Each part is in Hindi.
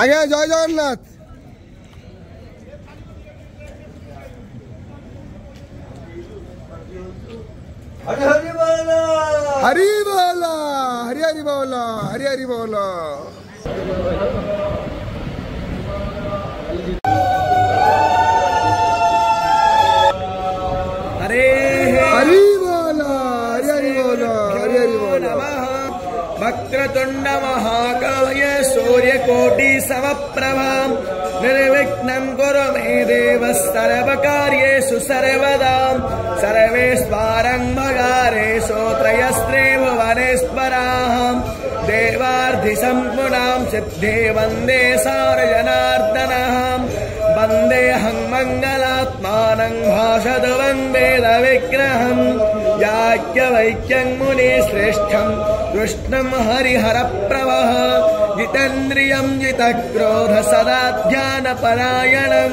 আগে জয় জগন্নাথ। हरि हरि बोलो, हरि बोलो, हरि हरि बोलो, हरि हरि बोलो। हरे हरि बोलो, हरि हरि बोलो, हरि हरि बोलो। वक्रतुंड महाकाय सूर्यकोटि समप्रभा निर्विघ्नं कुरु मे देव सर्वकार्येषु सर्वदा। सर्वेश्वरं भगारेषु त्रयस्त्रेव वरेश्वराः देवार्धिसम्पुनां सिद्धे वन्दे सारजनार्दनः। वन्देऽहं मङ्गलात्मानं भाषतु वेदविग्रहं याज्ञवल्क्यं मुनिश्रेष्ठं कृष्णं हरिहरप्रभः। जितेन्द्रियं जितक्रोध सदा ध्यानपरायणं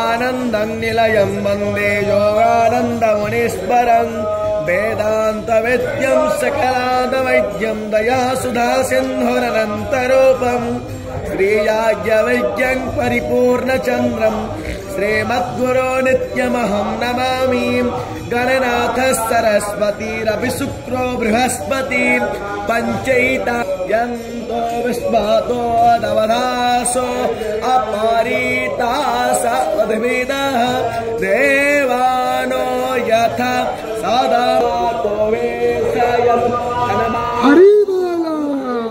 आनन्दं निलयं वन्दे योगानन्दमुनीश्वरं। वेदान्तवेद्यं सकलादवैद्यं दयासुधासिन्धुरनन्तरूपं श्रीयाज्ञवल्क्यं परिपूर्णचन्द्रं श्रीमद्गुरो नित्यमहं नमामि। गणनाथः सरस्वतीरपि शुक्रो बृहस्पतिः पञ्चैता यन्तो विश्वातो नवधासो अपरितास उद्भिदः देवानो यथा सदा वेत्सयं। हरि बोलो,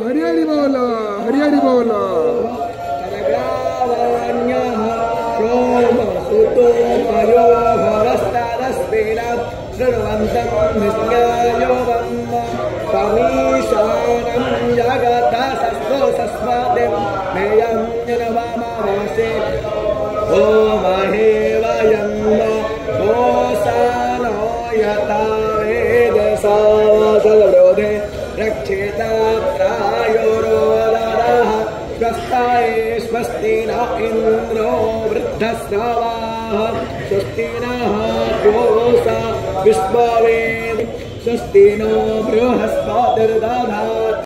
हरि हरि बोलो, हरि हरि बोलो। स्वस्ति न इन्द्रो वृद्धश्रवाः स्वस्ति नः स्वस्ति नो बृहस्पतिर्दधाति।